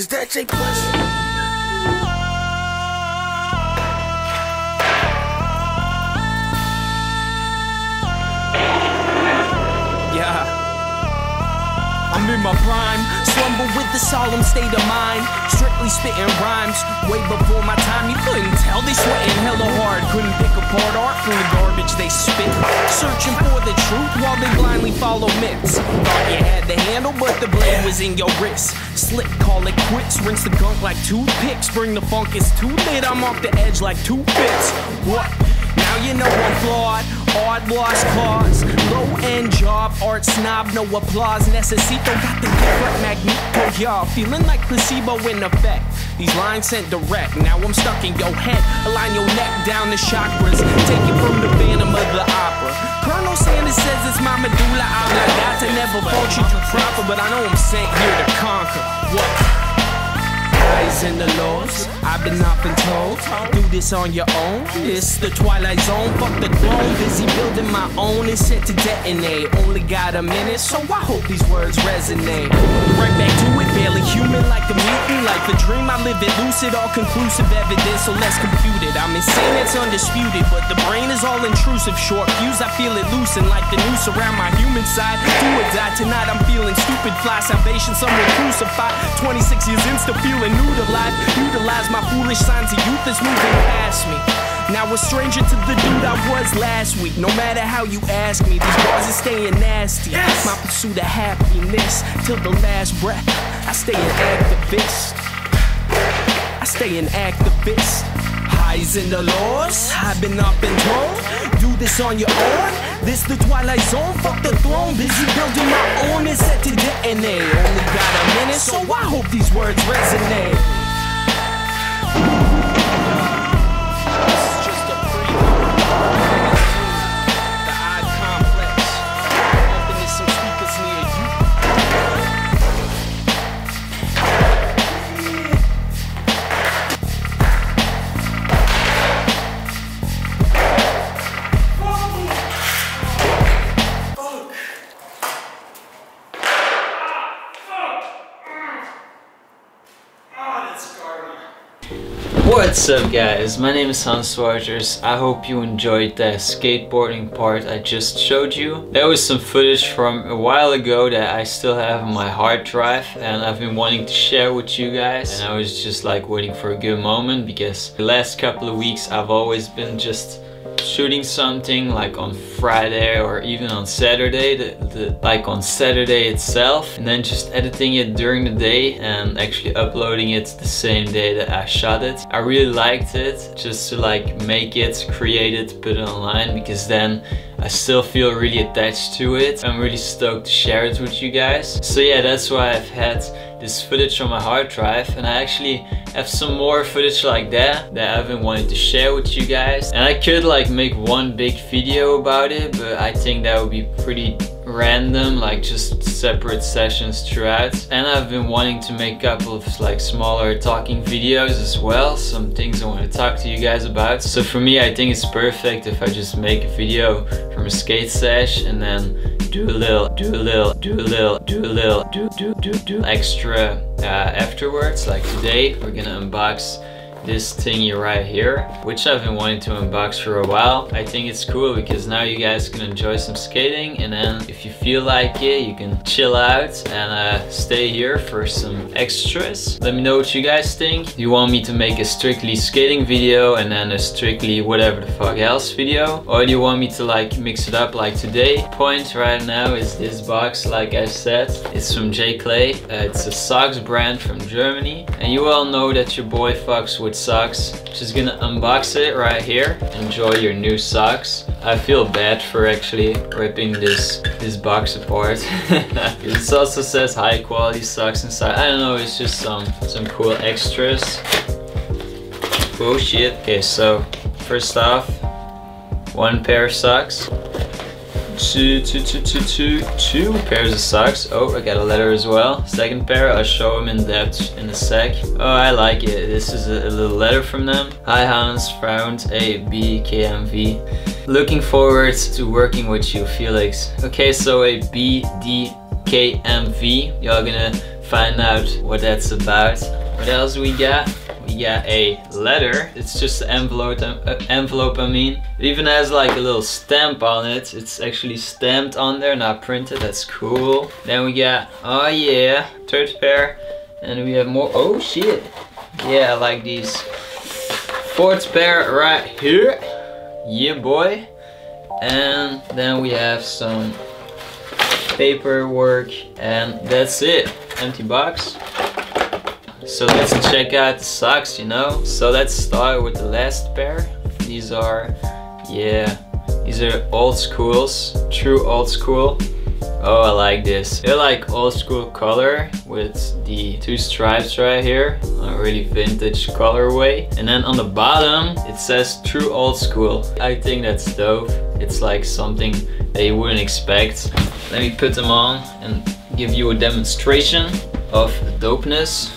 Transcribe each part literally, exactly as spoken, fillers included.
Is that J. Clay? I'm in my prime, slumber with the solemn state of mind. Strictly spitting rhymes, way before my time. You couldn't tell, they sweating hella hard. Couldn't pick apart art from the garbage they spit. Searching for the truth while they blindly follow myths. Thought you had the handle, but the blade was in your wrist. Slick, call it quits, rinse the gunk like toothpicks. Bring the funk, it's too lit, I'm off the edge like two bits. What? Now you know I'm flawed, odd lost cause, low-end job, art snob, no applause, necesito, got the different magneto, y'all, feeling like placebo in effect, these lines sent direct, now I'm stuck in your head, align your neck down to chakras, take it from the Phantom of the Opera, Colonel Sanders says it's my medulla oblongata, never vultured you proper, but I know I'm sent here to conquer, what? And the laws, I've been up and told, do this on your own, it's the twilight zone, fuck the throne, busy building my own, and set to detonate, only got a minute, so I hope these words resonate, right back to it, barely human like the mutant, like the dream, I live it lucid, all conclusive evidence, so let's compute it, I'm insane, it's undisputed, but the brain is all intrusive, short fuse, I feel it loosen, like the noose around my human side, do or die tonight, I'm feeling stupid, fly salvation, someone crucified, twenty-six years insta feeling new to life, utilize my foolish signs of youth is moving past me. Now a stranger to the dude I was last week. No matter how you ask me, these bars are staying nasty. Yes. My pursuit of happiness till the last breath. I stay an activist. I stay an activist. Highs and the lows, I've been up and told. Do this on your own. This the twilight zone. Fuck the throne. Busy building my own and set to detonate. Only got a minute, so I hope these words resonate. What's up guys, my name is Hans Wouters. I hope you enjoyed the skateboarding part I just showed you. There was some footage from a while ago that I still have on my hard drive and I've been wanting to share with you guys. And I was just like waiting for a good moment because the last couple of weeks I've always been just shooting something like on Friday or even on Saturday, the, the, like on Saturday itself, and then just editing it during the day and actually uploading it the same day that I shot it. I really liked it, just to like make it, create it, put it online, because then I still feel really attached to it. I'm really stoked to share it with you guys. So yeah, that's why I've had this footage on my hard drive, and I actually have some more footage like that that I've been wanting to share with you guys. And I could like make one big video about it, but I think that would be pretty random, like just separate sessions throughout. And I've been wanting to make a couple of like smaller talking videos as well, some things I want to talk to you guys about. So for me, I think it's perfect if I just make a video from a skate sesh and then do a little, do a little, do a little, do a little, do do do do extra uh, afterwards. Like today, we're gonna unbox this thingy right here, which I've been wanting to unbox for a while. I think it's cool because now you guys can enjoy some skating, and then if you feel like it, you can chill out and uh, stay here for some extras. Let me know what you guys think. You want me to make a strictly skating video and then a strictly whatever the fuck else video, or do you want me to like mix it up like today? Point right now is this box, like I said, it's from J.Clay. Uh, it's a socks brand from Germany, and you all know that your boy fucks with socks. Just gonna unbox it right here. Enjoy your new socks. I feel bad for actually ripping this this box apart. It also says high quality socks inside. I don't know, it's just some some cool extras. Oh shit. Okay, so first off, one pair of socks. Two, two, two, two, two, two pairs of socks. Oh, I got a letter as well. Second pair, I'll show them in depth in a sec. Oh, I like it. This is a, a little letter from them. Hi Hans, Freund, A, B, K, M, V. Looking forward to working with you, Felix. Okay, so a B, D, K M V. You're gonna find out what that's about. What else we got? We got a letter. It's just an envelope, uh, envelope I mean. It even has like a little stamp on it. It's actually stamped on there, not printed. That's cool. Then we got, oh yeah, third pair. And we have more, oh shit. Yeah, I like these. Fourth pair right here. Yeah, boy. And then we have some paperwork, and that's it. Empty box. So let's check out the socks, you know. So let's start with the last pair. These are, yeah, these are old schools, true old school. Oh, I like this. They're like old school color with the two stripes right here. A really vintage colorway. And then on the bottom, it says true old school. I think that's dope. It's like something that you wouldn't expect. Let me put them on and give you a demonstration of the dopeness.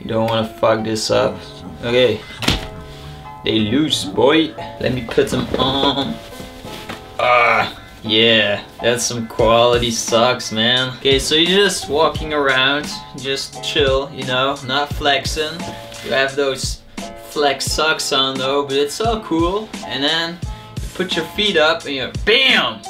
You don't want to fuck this up. Okay. They loose, boy. Let me put them on. Ah. Yeah, that's some quality socks, man. Okay, so you're just walking around, just chill, you know, not flexing. You have those flex socks on though, but it's all cool. And then you put your feet up and you're BAM!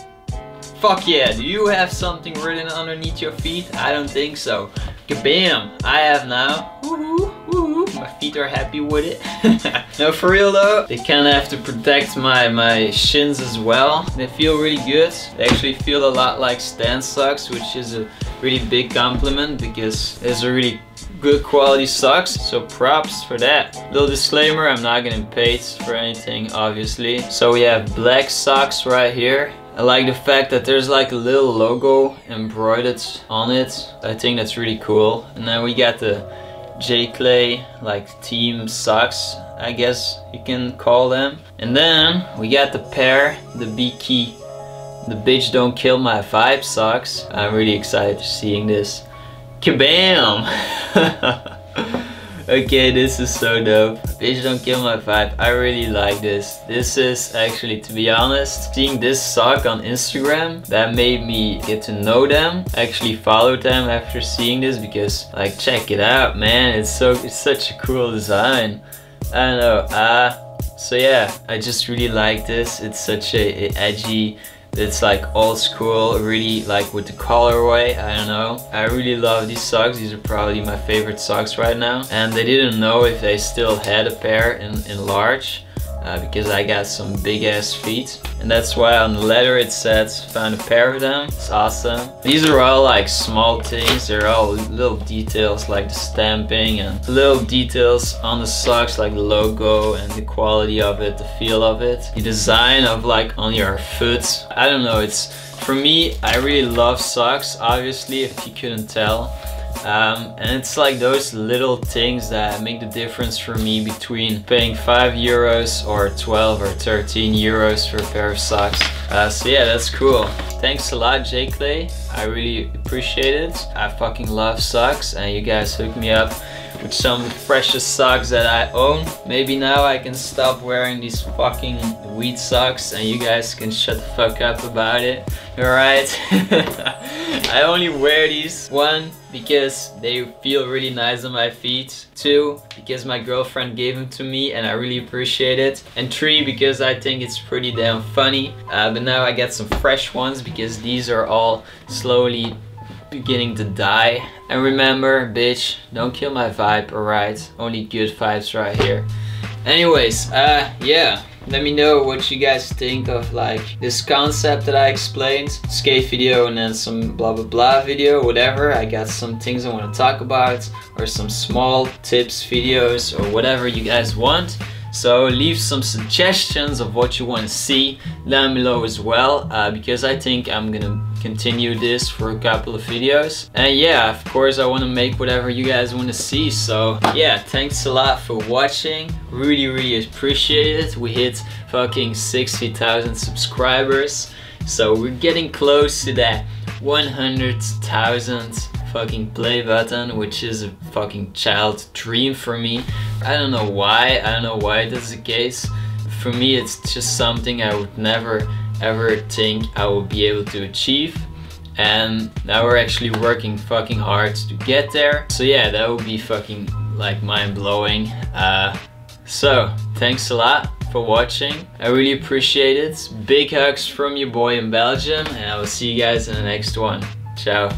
Fuck yeah, do you have something written underneath your feet? I don't think so. Kabam! I have now. Woohoo! Woohoo! My feet are happy with it. No, for real though, they kind of have to protect my, my shins as well. They feel really good. They actually feel a lot like Stan socks, which is a really big compliment because there's a really good quality socks, so props for that. Little disclaimer, I'm not getting paid for anything, obviously. So we have black socks right here. I like the fact that there's like a little logo embroidered on it. I think that's really cool. And then we got the J.Clay like team socks, I guess you can call them. And then we got the pair, the B K, the bitch don't kill my vibe socks. I'm really excited for seeing this. Kabam! Okay, this is so dope. Bitch don't kill my vibe. I really like this. This is actually, to be honest, seeing this sock on Instagram, that made me get to know them. I actually followed them after seeing this because, like, check it out, man. It's so, it's such a cool design. I don't know. Uh, so yeah, I just really like this. It's such a, a edgy. It's like old school, really like with the colorway, I don't know. I really love these socks, these are probably my favorite socks right now. And they didn't know if they still had a pair in, in large, uh, because I got some big ass feet. And that's why on the letter it says, found a pair of them, it's awesome. These are all like small things, they're all little details like the stamping and little details on the socks like the logo and the quality of it, the feel of it. The design of like on your foot, I don't know, it's, for me, I really love socks, obviously, if you couldn't tell. Um, and it's like those little things that make the difference for me between paying five euros or twelve or thirteen euros for a pair of socks. Uh, so yeah, that's cool. Thanks a lot, J.Clay. I really appreciate it. I fucking love socks and you guys hooked me up with some precious socks that I own. Maybe now I can stop wearing these fucking weed socks and you guys can shut the fuck up about it. Alright. I only wear these, one, because they feel really nice on my feet, two, because my girlfriend gave them to me and I really appreciate it, and three, because I think it's pretty damn funny. Uh, but now I got some fresh ones because these are all slowly beginning to die. And remember, bitch, don't kill my vibe, alright? Only good vibes right here. Anyways, uh, yeah. Let me know what you guys think of like this concept that I explained. Skate video and then some blah blah blah video, whatever. I got some things I want to talk about or some small tips videos or whatever you guys want. So leave some suggestions of what you want to see down below as well, uh, because I think I'm gonna continue this for a couple of videos. And yeah, of course I want to make whatever you guys want to see. So yeah, thanks a lot for watching. Really, really appreciate it. We hit fucking sixty thousand subscribers. So we're getting close to that one hundred thousand fucking play button, which is a fucking child dream for me. I don't know why. I don't know why that's the case. For me, it's just something I would never ever think I will be able to achieve. and now we're actually working fucking hard to get there. So yeah, that would be fucking like mind-blowing. Uh, so thanks a lot for watching. I really appreciate it. Big hugs from your boy in Belgium, and I will see you guys in the next one. Ciao.